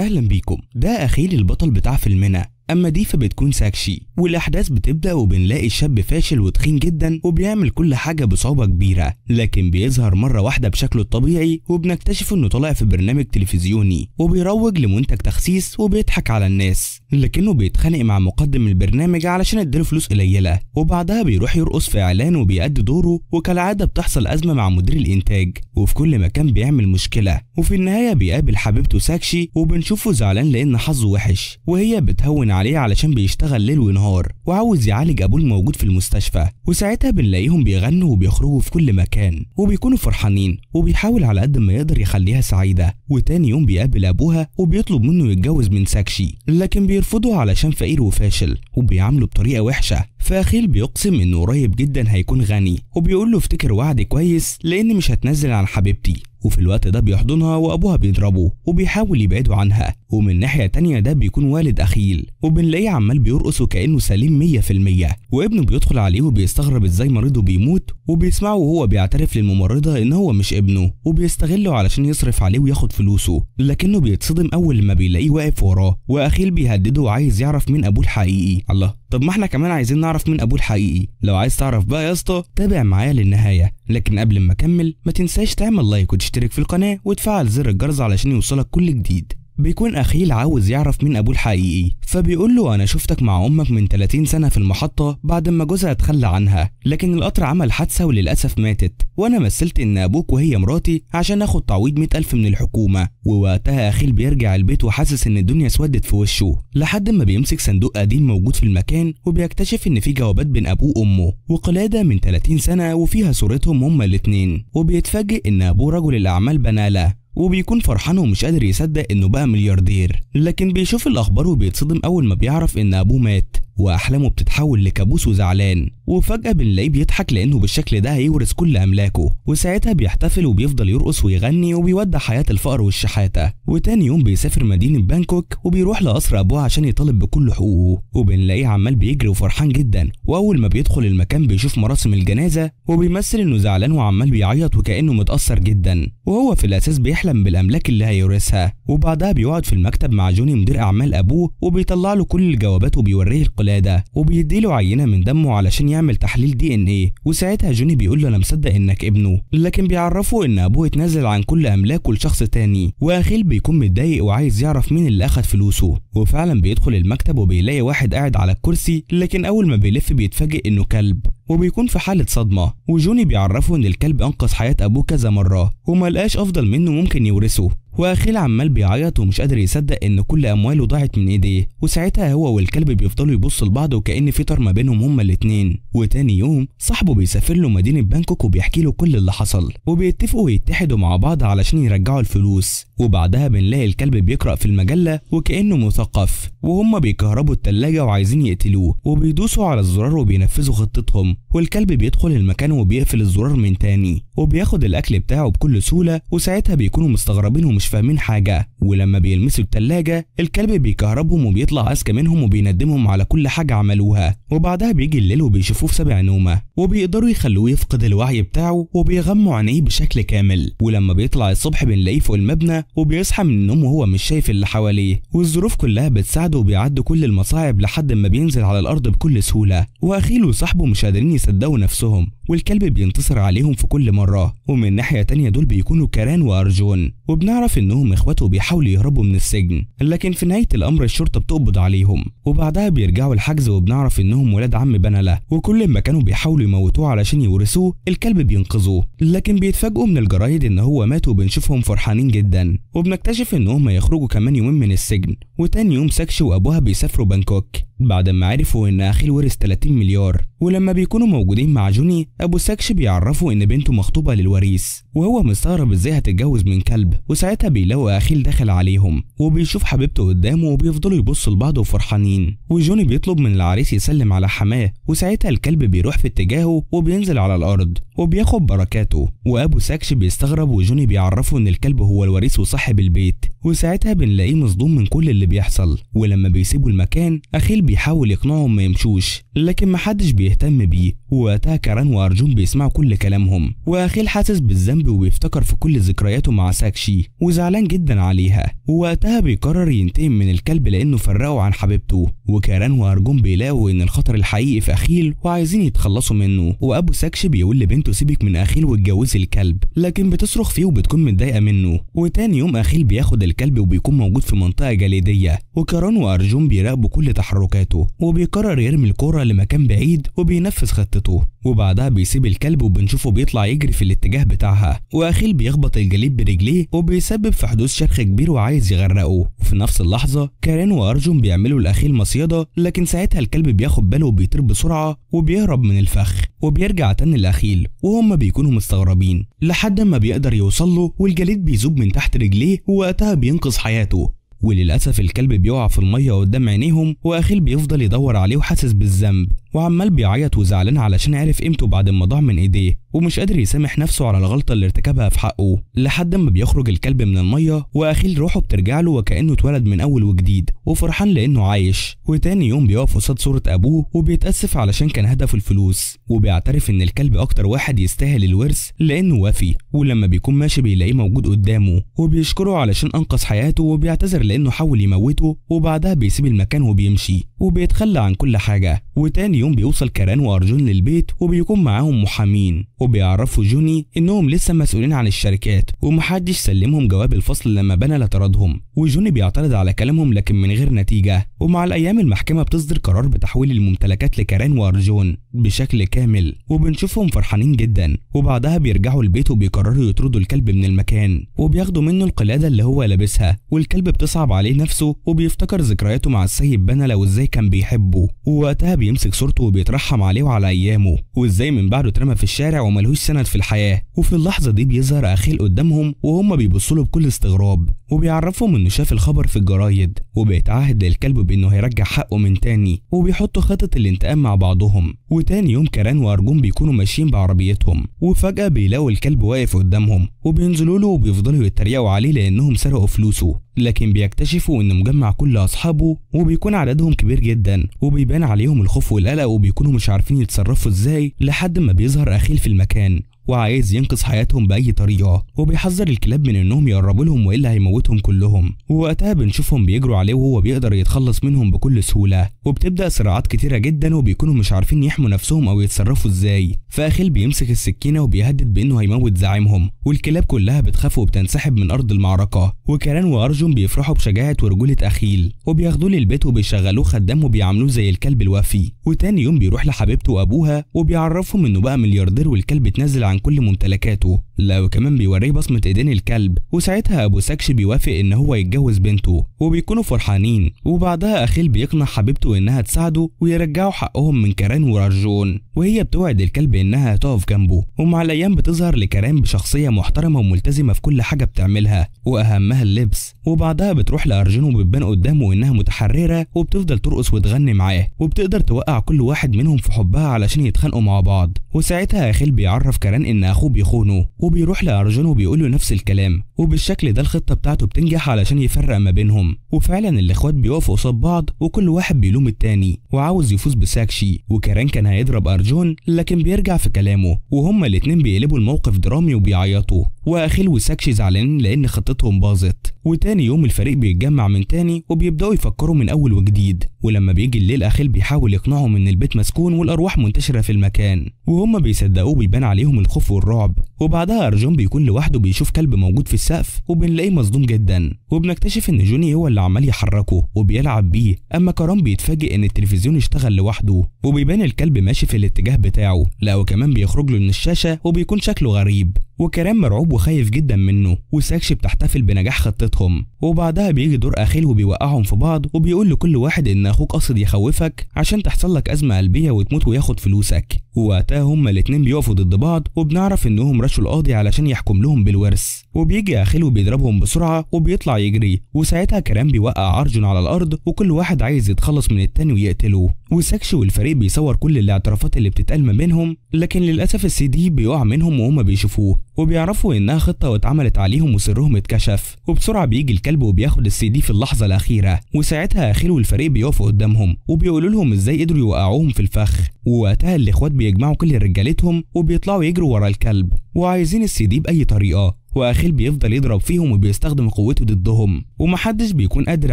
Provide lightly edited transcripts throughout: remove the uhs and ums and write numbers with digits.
اهلا بيكم. ده اخيل البطل بتاع فيلمنا، اما دي فبتكون ساكشي. والاحداث بتبدا وبنلاقي الشاب فاشل وتخين جدا وبيعمل كل حاجه بصعوبه كبيره، لكن بيظهر مره واحده بشكله الطبيعي وبنكتشف انه طالع في برنامج تلفزيوني وبيروج لمنتج تخسيس وبيضحك على الناس، لكنه بيتخانق مع مقدم البرنامج علشان اداله فلوس قليله، وبعدها بيروح يرقص في اعلان وبيأدي دوره، وكالعاده بتحصل ازمه مع مدير الانتاج وفي كل مكان بيعمل مشكله، وفي النهايه بيقابل حبيبته ساكشي وبنشوفه زعلان لان حظه وحش، وهي بتهون عليه علشان بيشتغل ليل ونهار وعاوز يعالج ابوه الموجود في المستشفى، وساعتها بنلاقيهم بيغنوا وبيخرجوا في كل مكان وبيكونوا فرحانين، وبيحاول على قد ما يقدر يخليها سعيده. وتاني يوم بيقابل ابوها وبيطلب منه يتجوز من ساكشي، لكن بيرفضه علشان فقير وفاشل وبيعامله بطريقه وحشه. فاخيل بيقسم انه قريب جدا هيكون غني وبيقول له افتكر وعدي كويس لان مش هتنزل عن حبيبتي، وفي الوقت ده بيحضنها وابوها بيضربه وبيحاول يبعده عنها. ومن ناحيه تانيه ده بيكون والد اخيل وبنلاقيه عمال بيرقص وكانه سليم 100%، وابنه بيدخل عليه وبيستغرب ازاي مريضه بيموت، وبيسمعه وهو بيعترف للممرضه ان هو مش ابنه وبيستغله علشان يصرف عليه وياخد فلوسه، لكنه بيتصدم اول ما بيلاقيه واقف وراه، واخيل بيهدده وعايز يعرف مين ابوه الحقيقي. الله، طب ما احنا كمان عايزين نعرف مين ابوه الحقيقي. لو عايز تعرف بقى يا اسطى تابع معايا للنهايه، لكن قبل ما اكمل ما تنساش تعمل لايك وتشترك في القناه وتفعل زر الجرس علشان يوصلك كل جديد. بيكون اخيل عاوز يعرف مين ابوه الحقيقي، فبيقول له انا شفتك مع امك من 30 سنه في المحطه بعد ما جوزها اتخلى عنها، لكن القطر عمل حادثه وللاسف ماتت، وانا مثلت ان ابوك وهي مراتي عشان اخد تعويض 100,000 من الحكومه. ووقتها اخيل بيرجع البيت وحاسس ان الدنيا اسودت في وشه، لحد ما بيمسك صندوق قديم موجود في المكان وبيكتشف ان في جوابات بين ابوه وامه وقلاده من 30 سنه وفيها صورتهم هما الاثنين، وبيتفاجئ ان ابوه رجل الاعمال بناله، وبيكون فرحان ومش قادر يصدق انه بقى ملياردير، لكن بيشوف الاخبار وبيتصدم اول ما بيعرف ان ابوه مات واحلامه بتتحول لكابوس وزعلان، وفجأة بنلاقيه بيضحك لانه بالشكل ده هيورث كل املاكه، وساعتها بيحتفل وبيفضل يرقص ويغني وبيودع حياة الفقر والشحاتة. وتاني يوم بيسافر مدينة بانكوك وبيروح لقصر ابوه عشان يطالب بكل حقوقه، وبنلاقيه عمال بيجري وفرحان جدا، واول ما بيدخل المكان بيشوف مراسم الجنازة وبيمثل انه زعلان وعمال بيعيط وكأنه متأثر جدا، وهو في الاساس بيحلم بالاملاك اللي هيورثها. وبعدها بيقعد في المكتب مع جوني مدير اعمال ابوه وبيطلع له كل الجوابات وبيوريه القلاده وبيديله عينه من دمه علشان يعمل تحليل DNA، وساعتها جوني بيقول له انا مصدق انك ابنه، لكن بيعرفه ان ابوه اتنازل عن كل املاكه لشخص تاني، واخيل بيكون متضايق وعايز يعرف مين اللي اخد فلوسه. وفعلا بيدخل المكتب وبيلاقي واحد قاعد على الكرسي، لكن اول ما بيلف بيتفاجئ انه كلب وبيكون في حالة صدمة، وجوني بيعرفه ان الكلب انقذ حياة ابوه كذا مرة وملقاش افضل منه ممكن يورثه. واخيل عمال بيعيط ومش قادر يصدق ان كل امواله ضاعت من ايديه، وساعتها هو والكلب بيفضلوا يبصوا لبعض وكأن في طار ما بينهم هما الاتنين. وتاني يوم صاحبه بيسافر له مدينة بانكوك وبيحكي له كل اللي حصل، وبيتفقوا ويتحدوا مع بعض علشان يرجعوا الفلوس. وبعدها بنلاقي الكلب بيقرأ في المجلة وكأنه مثقف، وهم بيكهربوا التلاجة وعايزين يقتلوه، وبيدوسوا على الزرار وبينفذوا خطتهم، والكلب بيدخل المكان وبيقفل الزرار من تاني وبياخد الأكل بتاعه بكل سهولة، وساعتها بيكونوا مستغربين ومش فاهمين حاجة. ولما بيلمسوا التلاجة الكلب بيكهربهم وبيطلع أذكى منهم وبيندمهم على كل حاجة عملوها، وبعدها بيجي الليل وبيشوفوه في سبع نومة وبيقدروا يخلوه يفقد الوعي بتاعه وبيغموا عينيه بشكل كامل. ولما بيطلع الصبح بنلاقيه فوق المبنى وبيصحى من النوم وهو مش شايف اللي حواليه، والظروف كلها بتساعده وبيعدي كل المصاعب لحد ما بينزل على الأرض بكل سهولة، وأخيل وصاحبه مش قادرين يصدقوا نفسهم، والكلب بينتصر عليهم في كل مرة. ومن ناحية تانية دول بيكونوا كاران وأرجون، وبنعرف إنهم إخواته بيحاولوا يهربوا من السجن، لكن في نهاية الأمر الشرطة بتقبض عليهم، وبعدها بيرجعوا الحجز وبنعرف إنهم ولاد عم بنلة، وكل ما كانوا بيحاولوا يموتوه علشان يورثوه الكلب بينقذوه، لكن بيتفاجئوا من الجرايد إن هو مات وبنشوفهم فرحانين جدا، وبنكتشف إنهم هيخرجوا كمان يومين من السجن. وتاني يوم ساكشي وأبوها بيسافروا بانكوك بعد ما عرفوا إن أخيل ورث 30 مليار، ولما بيكونوا موجودين مع جوني ابو ساكشي بيعرفوا ان بنته مخطوبه للوريث، وهو مستغرب ازاي هتتجوز من كلب، وساعتها بيلاقوا اخيل داخل عليهم وبيشوف حبيبته قدامه وبيفضلوا يبصوا لبعض وفرحانين، وجوني بيطلب من العريس يسلم على حماه، وساعتها الكلب بيروح في اتجاهه وبينزل على الارض، وبياخد بركاته، وابو سكش بيستغرب وجوني بيعرفه ان الكلب هو الوريث وصاحب البيت، وساعتها بنلاقيه مصدوم من كل اللي بيحصل. ولما بيسيبوا المكان اخيل بيحاول يقنعهم ما يمشوش لكن محدش بيهتم بيه، ووقتها كاران وارجون بيسمعوا كل كلامهم، واخيل حاسس بالذنب وبيفتكر في كل ذكرياته مع ساكشي وزعلان جدا عليها، ووقتها بيقرر ينتقم من الكلب لانه فرقه عن حبيبته. وكاران وارجون بيلاقوا ان الخطر الحقيقي في اخيل وعايزين يتخلصوا منه، وابو سكش بيقول لبنته سيبك من اخيل واتجوزي الكلب، لكن بتصرخ فيه وبتكون متضايقه منه. وتاني يوم اخيل بياخد الكلب وبيكون موجود في منطقه جليديه، وكاران وارجون بيراقبوا كل تحركاته، وبيقرر يرمي الكره لمكان بعيد وبينفذ خطته. وبعدها بيسيب الكلب وبنشوفه بيطلع يجري في الاتجاه بتاعها، واخيل بيخبط الجليد برجليه وبيسبب في حدوث شرخ كبير وعايز يغرقه. وفي نفس اللحظه كاران وارجون بيعملوا لاخيل مصيده، لكن ساعتها الكلب بياخد باله وبيطير بسرعه وبيهرب من الفخ، وبيرجع تاني لاخيل وهم بيكونوا مستغربين لحد ما بيقدر يوصل له، والجليد بيذوب من تحت رجليه ووقتها بينقذ حياته. وللاسف الكلب بيقع في الميه قدام عينيهم، واخيل بيفضل يدور عليه وحاسس بالذنب وعمال بيعيط وزعلان علشان عرف قيمته بعد ما ضاع من ايديه، ومش قادر يسامح نفسه على الغلطه اللي ارتكبها في حقه. لحد ما بيخرج الكلب من الميه، واخيل روحه بترجع له وكانه اتولد من اول وجديد وفرحان لانه عايش. وتاني يوم بيقف قصاد صوره ابوه وبيتاسف علشان كان هدفه الفلوس، وبيعترف ان الكلب اكتر واحد يستاهل الورث لانه وفي، ولما بيكون ماشي بيلاقيه موجود قدامه وبيشكره علشان انقذ حياته، وبيعتذر لانه حاول يموته. وبعدها بيسيب المكان وبيمشي وبيتخلى عن كل حاجه. وتاني يوم بيوصل كاران وارجون للبيت وبيكون معاهم محامين، وبيعرفوا جوني انهم لسه مسؤولين عن الشركات ومحدش سلمهم جواب الفصل لما بنا لطردهم. وجوني بيعترض على كلامهم لكن من غير نتيجه، ومع الايام المحكمه بتصدر قرار بتحويل الممتلكات لكاران وارجون بشكل كامل، وبنشوفهم فرحانين جدا. وبعدها بيرجعوا البيت وبيقرروا يطردوا الكلب من المكان، وبياخدوا منه القلاده اللي هو لابسها، والكلب بتصعب عليه نفسه وبيفتكر ذكرياته مع السيد بنلا وازاي كان بيحبه، ووقتها بيمسك صورته وبيترحم عليه وعلى ايامه وازاي من بعده اترمى في الشارع وملهوش سند في الحياه. وفي اللحظه دي بيظهر اخيل قدامهم وهم بيبصوا له بكل استغراب، وبيعرفهم انه شاف الخبر في الجرايد، وبيتعهد للكلب بانه هيرجع حقه من تاني، وبيحطوا خطه الانتقام مع بعضهم. وتاني يوم كاران وارجون بيكونوا ماشيين بعربيتهم، وفجاه بيلاقوا الكلب واقف قدامهم، وبينزلوا له وبيفضلوا يتريقوا عليه لانهم سرقوا فلوسه، لكن بيكتشفوا انه مجمع كل اصحابه وبيكون عددهم كبير جدا، وبيبان عليهم الخوف والقلق وبيكونوا مش عارفين يتصرفوا ازاي. لحد ما بيظهر اخيل في المكان وعايز ينقذ حياتهم باي طريقه، وبيحذر الكلاب من انهم يقربوا لهم والا هيموتهم كلهم. ووقتها بنشوفهم بيجروا عليه وهو بيقدر يتخلص منهم بكل سهوله، وبتبدا صراعات كتيره جدا وبيكونوا مش عارفين يحموا نفسهم او يتصرفوا ازاي. فاخيل بيمسك السكينه وبيهدد بانه هيموت زعيمهم، والكلاب كلها بتخاف وبتنسحب من ارض المعركه. وكاران وارجون بيفرحوا بشجاعه ورجوله اخيل، وبياخدوه للبيت وبيشغلوه خدام وبيعاملوه زي الكلب الوفي. وتاني يوم بيروح لحبيبته وابوها وبيعرفهم انه بقى ملياردير، والكلب اتنازل عن كل ممتلكاته، لا وكمان بيوريه بصمه ايدين الكلب. وساعتها ابو سكش بيوافق ان هو يتجوز بنته وبيكونوا فرحانين. وبعدها اخيل بيقنع حبيبته انها تساعده ويرجعوا حقهم من كاران وارجون، وهي بتوعد الكلب انها هتقف جنبه. ومع الايام بتظهر لكاران بشخصيه محترمه وملتزمه في كل حاجه بتعملها واهمها اللبس، وبعدها بتروح لارجون وبتبان قدامه انها متحرره وبتفضل ترقص وتغني معاه، وبتقدر توقع كل واحد منهم في حبها علشان يتخانقوا مع بعض. وساعتها اخيل بيعرف كاران ان اخوه بيخونه، وبيروح لارجون وبيقول له نفس الكلام، وبالشكل ده الخطه بتاعته بتنجح علشان يفرق ما بينهم. وفعلا الاخوات بيقفوا قصاد بعض وكل واحد بيلوم التاني وعاوز يفوز بساكشي. وكاران كان هيضرب ارجون لكن بيرجع في كلامه، وهما الاتنين بيقلبوا الموقف درامي وبيعيطوا، واخيل وساكشي زعلانين لان خطتهم باظت. وتاني يوم الفريق بيتجمع من تاني وبيبداوا يفكروا من اول وجديد. ولما بيجي الليل اخيل بيحاول يقنعهم ان البيت مسكون والارواح منتشره في المكان، وهم بيصدقوه بيبان عليهم الخوف والرعب. وبعدها ارجون بيكون لوحده بيشوف كلب موجود في السقف وبنلاقيه مصدوم جدا، وبنكتشف ان جوني هو اللي عمال يحركه وبيلعب بيه. اما كاران بيتفاجئ ان التلفزيون اشتغل لوحده، وبيبان الكلب ماشي في الاتجاه بتاعه، لا وكمان بيخرج له من الشاشه وبيكون شكله غريب. وكاران مرعوب وخايف جدا منه، وساكشي بتحتفل بنجاح خطتهم. وبعدها بيجي دور اخيل وبيوقعهم في بعض، وبيقول لكل واحد ان اخوك قصد يخوفك عشان تحصل لك ازمه قلبيه وتموت وياخد فلوسك. ووقتها هما الاتنين بيقفوا ضد بعض، وبنعرف انهم رشوا القاضي علشان يحكم لهم بالورث، وبيجي اخيله بيضربهم بسرعه وبيطلع يجري، وساعتها كرام بيوقع ارجون على الارض وكل واحد عايز يتخلص من التاني ويقتله، وساكشي والفريق بيصور كل الاعترافات اللي بتتقال ما بينهم، لكن للاسف السي دي بيقع منهم وهما بيشوفوه وبيعرفوا انها خطه واتعملت عليهم وسرهم اتكشف، وبسرعه بيجي الكلب وبياخد السي دي في اللحظه الاخيره، وساعتها اخيله والفريق بيقفوا قدامهم وبيقولوا لهم ازاي قدروا يوقعوهم في الفخ، ووقتها الاخوات بيجمعوا كل رجالتهم وبيطلعوا يجروا ورا الكلب وعايزين السي دي باي طريقه، واخيل بيفضل يضرب فيهم وبيستخدم قوته ضدهم ومحدش بيكون قادر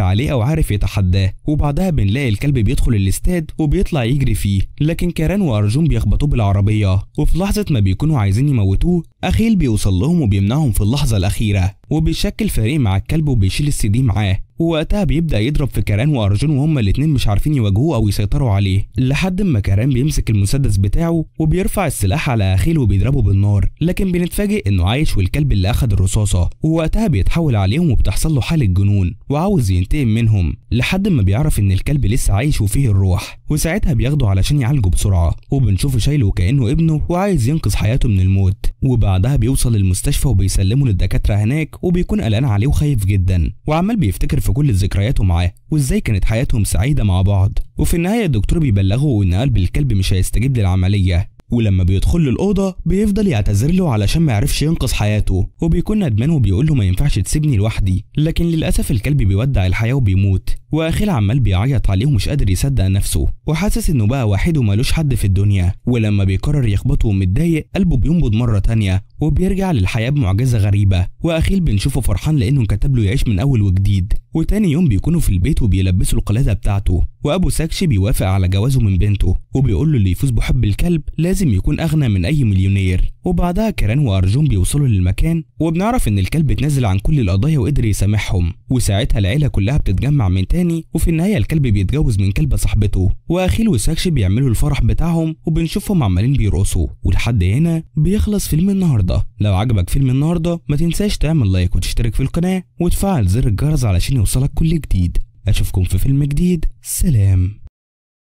عليه او عارف يتحداه، وبعدها بنلاقي الكلب بيدخل الاستاد وبيطلع يجري فيه، لكن كاران وارجون بيخبطوه بالعربيه، وفي لحظه ما بيكونوا عايزين يموتوه اخيل بيوصل لهم وبيمنعهم في اللحظه الاخيره، وبيشكل فريق مع الكلب وبيشيل السي دي معاه، ووقتها بيبدأ يضرب في كاران وأرجون وهما الاتنين مش عارفين يواجهوه أو يسيطروا عليه، لحد ما كاران بيمسك المسدس بتاعه وبيرفع السلاح على أخيل وبيضربه بالنار، لكن بنتفاجئ إنه عايش والكلب اللي أخد الرصاصة، ووقتها بيتحول عليهم وبتحصل له حالة جنون وعاوز ينتقم منهم، لحد ما بيعرف إن الكلب لسه عايش وفيه الروح، وساعتها بياخده علشان يعالجه بسرعة، وبنشوفه شايله كأنه ابنه وعايز ينقذ حياته من الموت، وبعدها بيوصل للمستشفى وبيسلمه للدكاترة هناك، وبيكون قلقان عليه وخايف جدا، وعمال بيفتكر في كل ذكرياته معاه وازاي كانت حياتهم سعيده مع بعض، وفي النهايه الدكتور بيبلغه ان قلب الكلب مش هيستجيب للعمليه، ولما بيدخل له الاوضه بيفضل يعتذر له علشان ما يعرفش ينقذ حياته، وبيكون ندمان وبيقول له ما ينفعش تسيبني لوحدي، لكن للاسف الكلب بيودع الحياه وبيموت، واخيل عمال بيعيط عليه ومش قادر يصدق نفسه وحاسس انه بقى وحيد ومالوش حد في الدنيا، ولما بيقرر يخبطه ومتضايق قلبه بينبض مره تانيه وبيرجع للحياه بمعجزه غريبه، واخيل بنشوفه فرحان لانه انكتب له يعيش من اول وجديد، وتاني يوم بيكونوا في البيت وبيلبسوا القلاده بتاعته، وابو ساكشي بيوافق على جوازه من بنته وبيقول له اللي يفوز بحب الكلب لازم يكون اغنى من اي مليونير، وبعدها كاران وارجون بيوصلوا للمكان وبنعرف ان الكلب اتنازل عن كل القضايا وقدر يسامحهم، وساعتها العيله كلها بتتجمع من تاني، وفي النهايه الكلب بيتجوز من كلبه صاحبته، واخيل وساكشي بيعملوا الفرح بتاعهم وبنشوفهم عمالين بيرقصوا، ولحد هنا بيخلص فيلم النهارده. لو عجبك فيلم النهارده ما تنساش تعمل لايك وتشترك في القناه وتفعل زر الجرس علشان يوصلك كل جديد. اشوفكم في فيلم جديد، سلام.